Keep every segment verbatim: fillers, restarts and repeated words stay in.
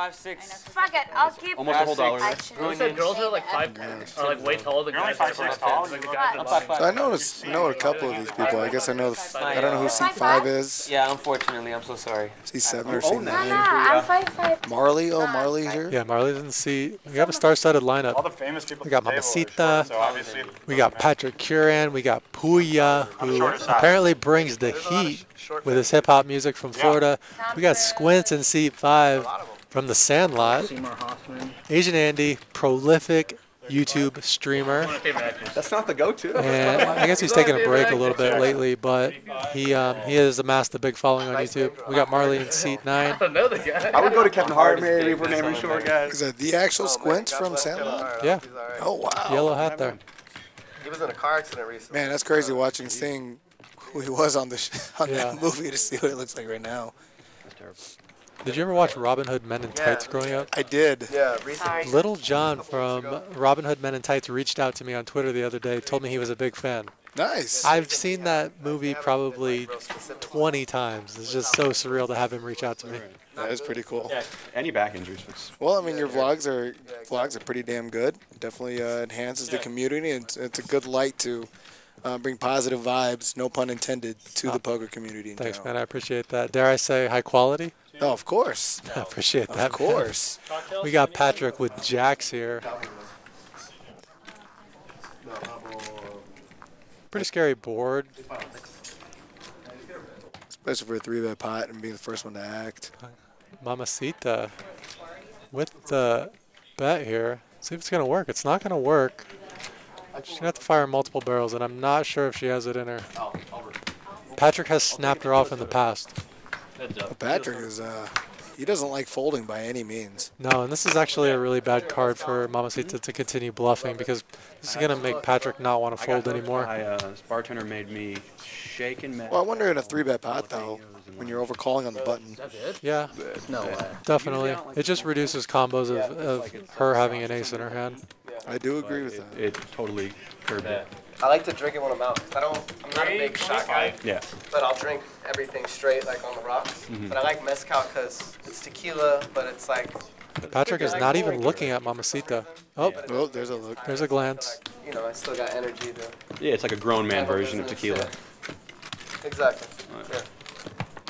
five six. Fuck it, I'll keep. Almost a whole dollar. You said girls are like five, are like way taller than guys. Five six tall. I noticed, know a couple of these people. I guess I know. I don't know who C five is. Yeah, unfortunately, I'm so sorry. C seven or C nine. No, no, I'm five five. Marle, oh Marle's here. Yeah, Marle's in the C. We have a star-studded lineup. All the famous people. We got Mamacita. We got Patrick Curran. We got Pouya, who apparently brings the heat with his hip hop music from Florida. We got Squints in seat five from the Sandlot. Asian Andy, prolific YouTube streamer. That's not the go-to. And I guess he's taking a break a little bit lately, but he um, he has amassed a big following on YouTube. We got Marle in seat nine. I would go to Kevin Hart maybe if we're naming short guys. Is that the actual Squints from Sandlot? Yeah. Oh wow. Yellow hat there. He was in a car accident recently. Man, that's crazy watching, seeing who he was on the sh on yeah. that movie to see what it looks like right now. Did you ever watch Robin Hood Men and Tights yeah, growing up? I did. Yeah, recently. Little John from Robin Hood Men and Tights reached out to me on Twitter the other day, told me he was a big fan. Nice. I've seen that movie probably twenty times. It's just so surreal to have him reach out to me. That is pretty cool. Yeah, any back injuries. Well, I mean, your vlogs are vlogs are pretty damn good. Definitely uh, enhances the community, and it's a good light to uh, bring positive vibes, no pun intended, to oh, the poker community. In thanks, general. Man. I appreciate that. Dare I say high quality? Oh, of course. I appreciate that. Of course. We got Patrick with jacks here. Pretty scary board. Especially for a three-bet pot and being the first one to act. Mamacita with the bet here. See if it's going to work. It's not going to work. She's going to have to fire multiple barrels, and I'm not sure if she has it in her. Patrick has snapped her off in the past. But Patrick is, uh, he doesn't like folding by any means. No, and this is actually a really bad card for Mamacita to continue bluffing, because this is going to make Patrick not want to fold anymore. My uh, bartender made me shake and mad. Well, I wonder in a three-bet pot, though, when you're overcalling on the button. Yeah, no way. Definitely. It just reduces combos of, of her having an ace in her hand. I do agree with that. It, it totally curbed it. I like to drink it when I'm out, because I don't, I'm not a big shot guy, yeah. But I'll drink everything straight, like on the rocks. Mm-hmm. But I like mezcal because it's tequila, but it's like... Patrick is not even looking at Mamacita. Oh, oh, there's a look. There's a glance. You know, I still got energy to... Yeah, it's like a grown man version of tequila. Exactly, yeah.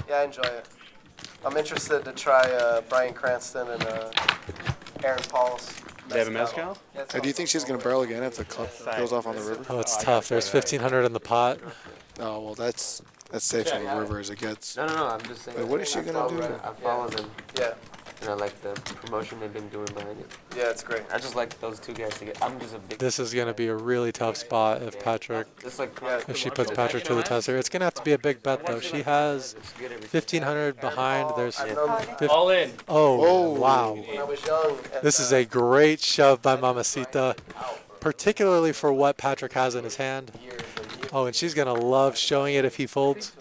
Yeah, I enjoy it. I'm interested to try uh, Bryan Cranston and uh, Aaron Paul's. They have a mezcal? Do you think she's going to barrel again if the club goes off on the river? Oh, it's tough. There's fifteen hundred in the pot. Oh, well, that's that's safe yeah, on the river as it gets. No, no, no. I'm just saying. But what is she going to do? I follow them. Yeah. And I like the promotion they've been doing behind it. Yeah, it's great. I just like those two guys to get. I'm just a big. This is going to be a really tough spot if Patrick, if she puts Patrick to the test here. It's going to have to be a big bet though. She has fifteen hundred behind. There's all in. Oh wow! This is a great shove by Mamacita, particularly for what Patrick has in his hand. Oh, and she's going to love showing it if he folds.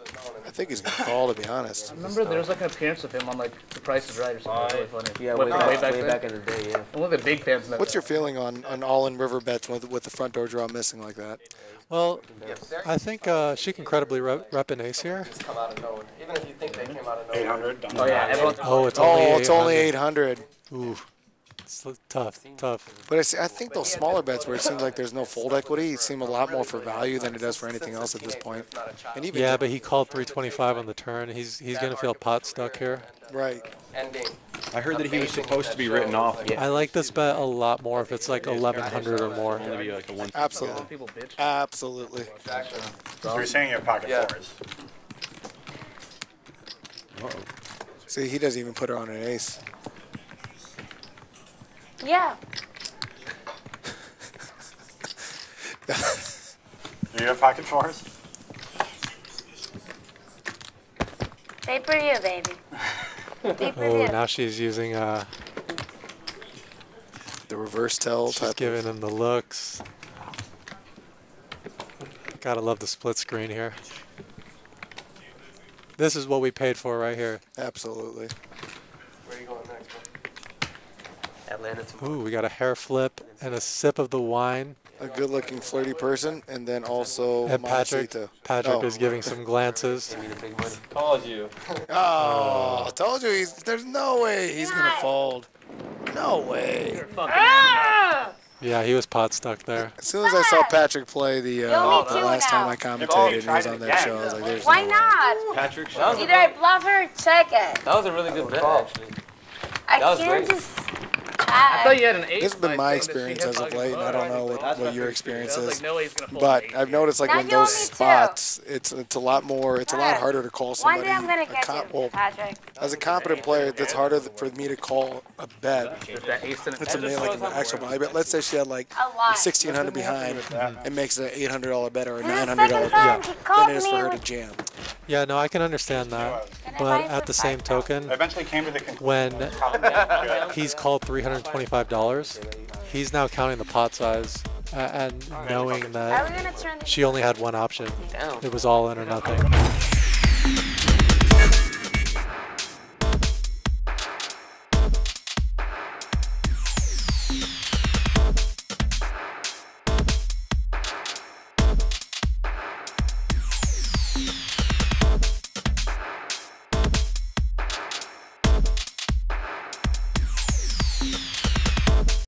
I think he's going to call, to be honest. I remember there was like an appearance of him on like The Price is Right or something. Really funny. Yeah, way, uh, way, back, way back in the day, yeah. I'm one of the big fans of that. What's your feeling on, on all-in river bets with, with the front door draw missing like that? Well, I think uh, she can credibly rep, rep an ace here. Even if you think they came out of nowhere. eight hundred. Oh, yeah. Oh, it's only eight hundred. Oh, it's only eight hundred. Ooh. It's tough, tough. But I, see, I think those smaller bets where it seems like there's no fold equity seem a lot more for value than it does for anything else at this point. And even yeah, but he called three twenty-five on the turn. He's he's going to feel pot stuck here. Right. I heard that he was supposed to be written off. Yeah. I like this bet a lot more if it's like eleven hundred or more. Absolutely. Absolutely. So you're saying your pocket fours. Uh-oh. See, he doesn't even put her on an ace. Yeah. Do you have pocket fours? They for you, baby. They for oh, you. Now she's using uh, the reverse tell. She's giving him the looks. Gotta love the split screen here. This is what we paid for right here. Absolutely. Where are you going next, bro? Ooh, we got a hair flip and a sip of the wine. a good-looking, flirty person, and then also and Patrick. Mamacita. Patrick oh. is giving some glances. Told you. Oh, I told you. He's, there's no way he's gonna fold. No way. Ah! Yeah, he was pot stuck there. As soon as I saw Patrick play the, uh, the last now. time I commentated, he was on that show. I was like, there's Why no not? Patrick, either really I bluff or check it. That was a really that good bet, call. actually. I that was great. Just I thought you had an eight. This has been my experience as of late, and I don't know what, what your experience is. But I've noticed, like, when those spots, it's it's a lot more, it's a lot harder to call somebody. One day I'm gonna get you, Patrick. As a competent player, that's harder for me to call a bet. It's a like an actual buy bet. Let's say she had like sixteen hundred behind and makes an eight hundred dollar bet or a nine hundred dollar bet than it is for her to jam. Yeah, no, I can understand that. But at the same token, when he's called three hundred twenty-five dollars, he's now counting the pot size uh, and knowing that she only had one option. It was all in or nothing.